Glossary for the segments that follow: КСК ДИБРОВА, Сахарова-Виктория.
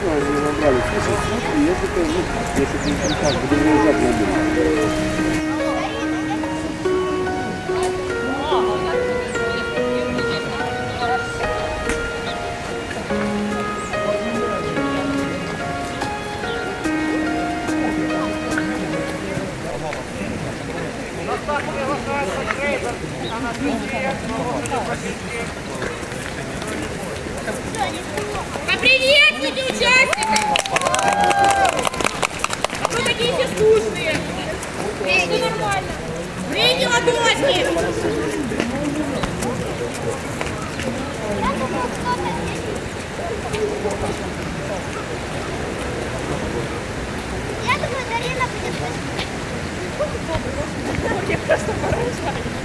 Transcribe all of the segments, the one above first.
честно, они набрали. Слушай, смотри, я такой, ну, я сейчас не контакт, буду наезжать на дверь. Поприветствуйте участников! Вы такие все скучные! Все нормально! Время ладошки! Я думаю, Дарина будет... Мне просто поручали!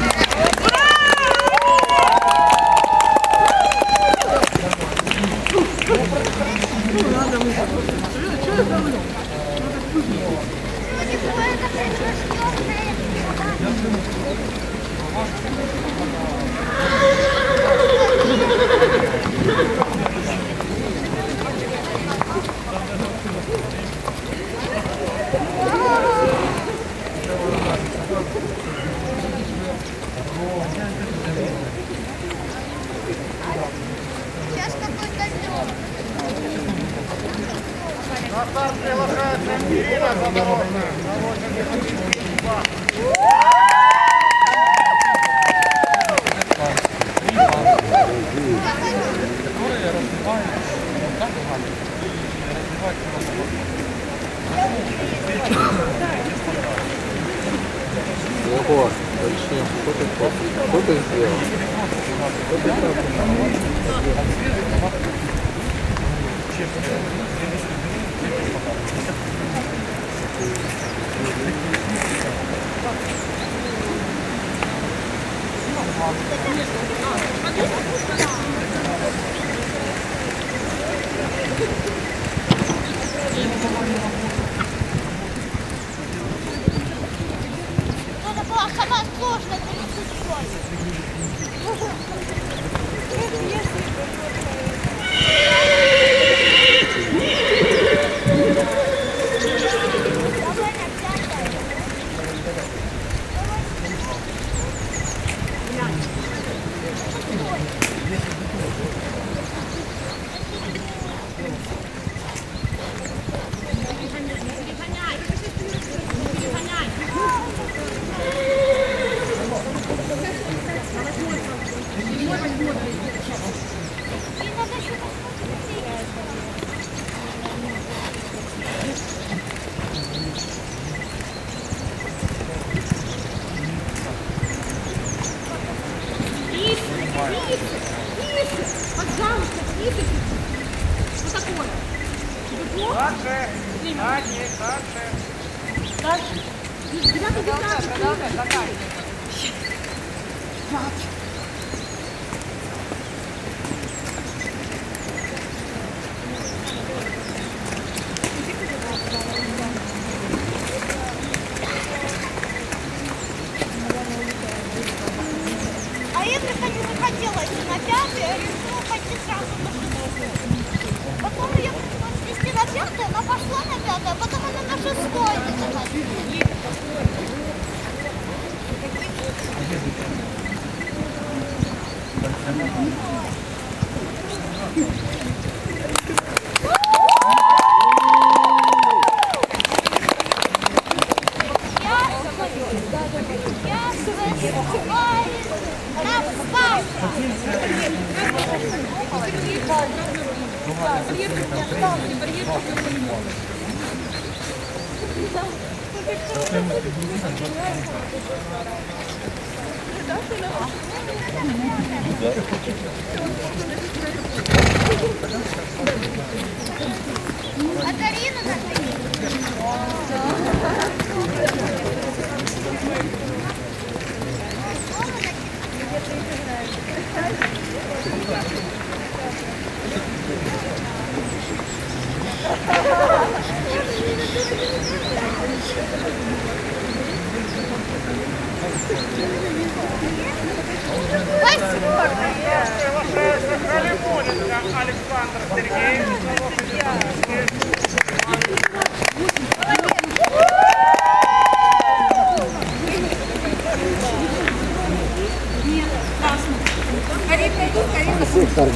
Спасибо.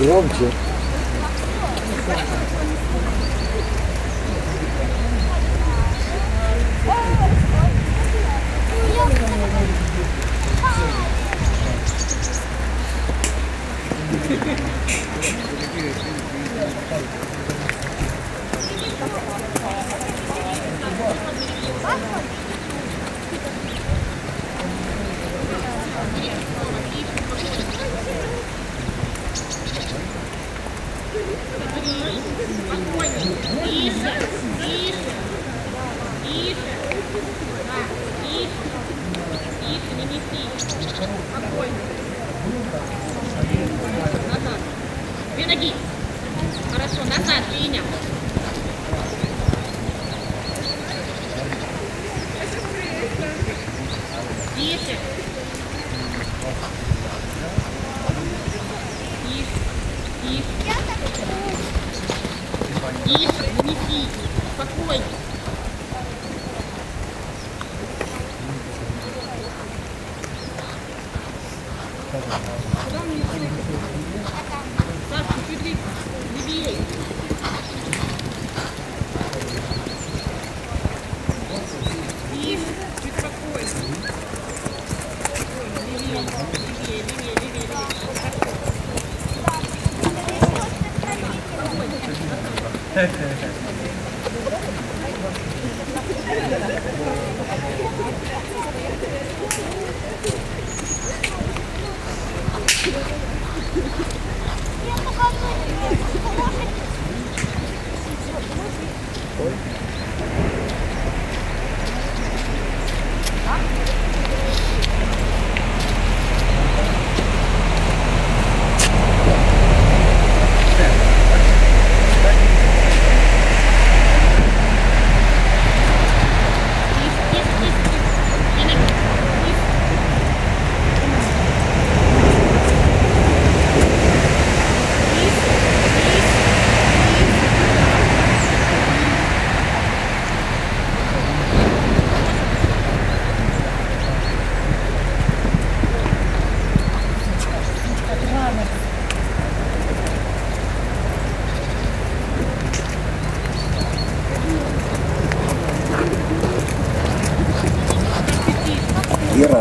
Громче.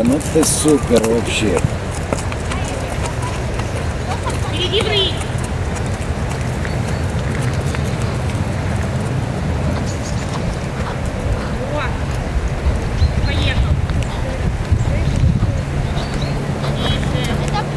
Ну ты супер вообще. Впереди врыг. Вот. Поехал. Это близко.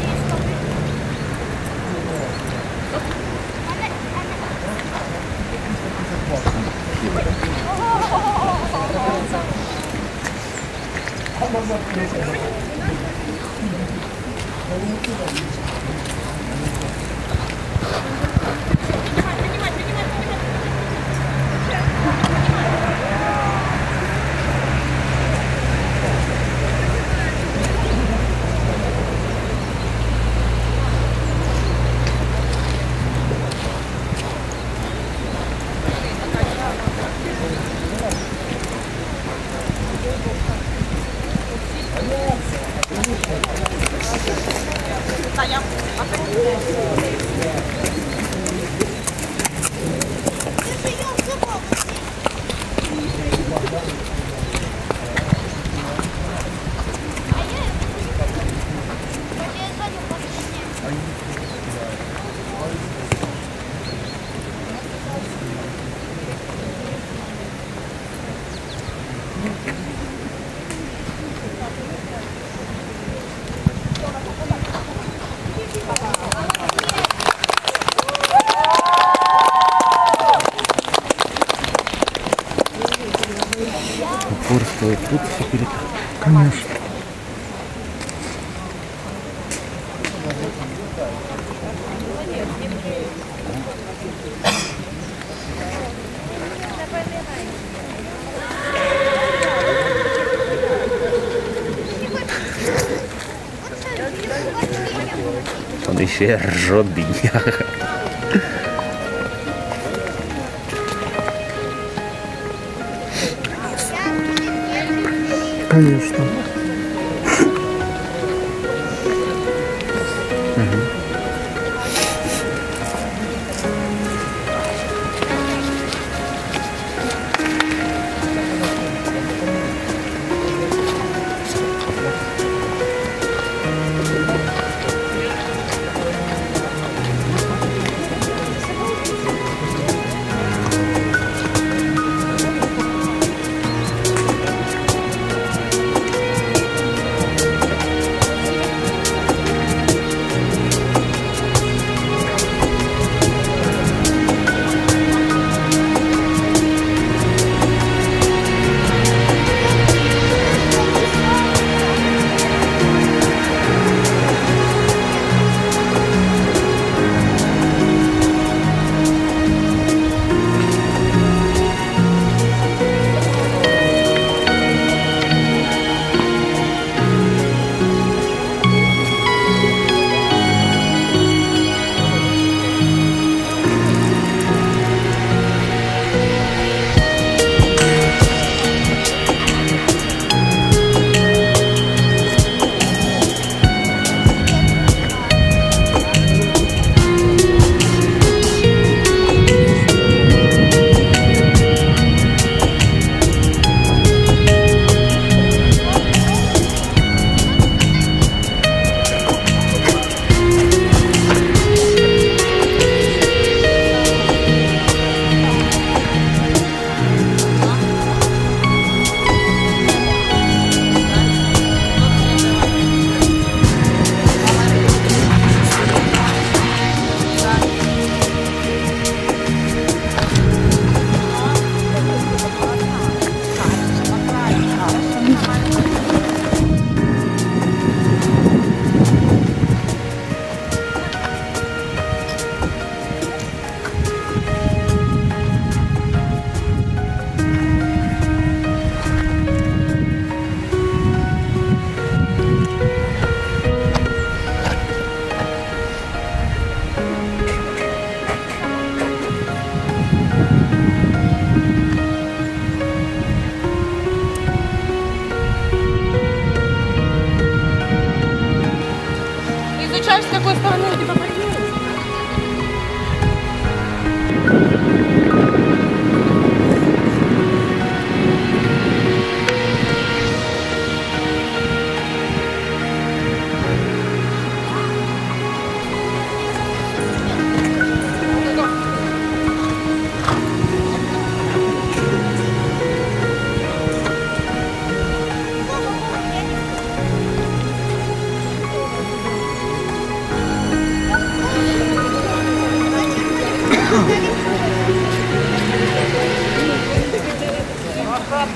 Поехали. упор стоит. Тут все перекрыто. Конечно. Он еще ржет, бедняга. Конечно.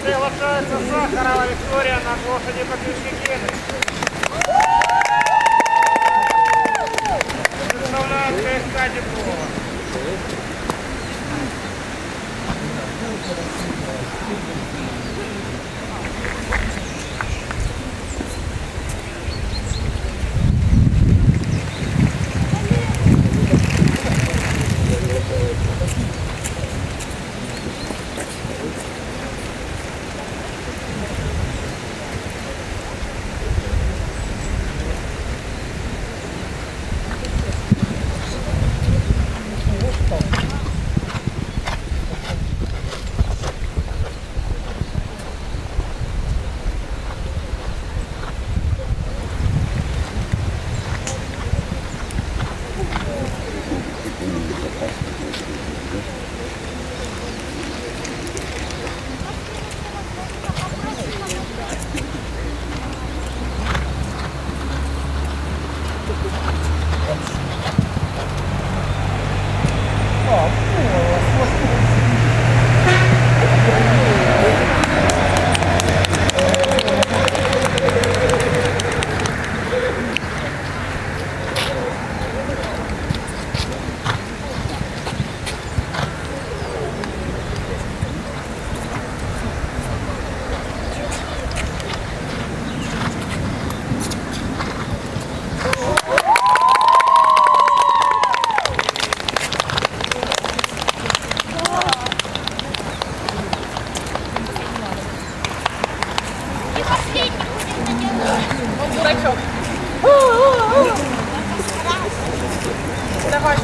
Приглашается Сахарова-Виктория на площади подвижки Генрих. Представляет КСК Диплова. не последний будет наделать. Он дурачок. Давай.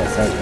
Спасибо.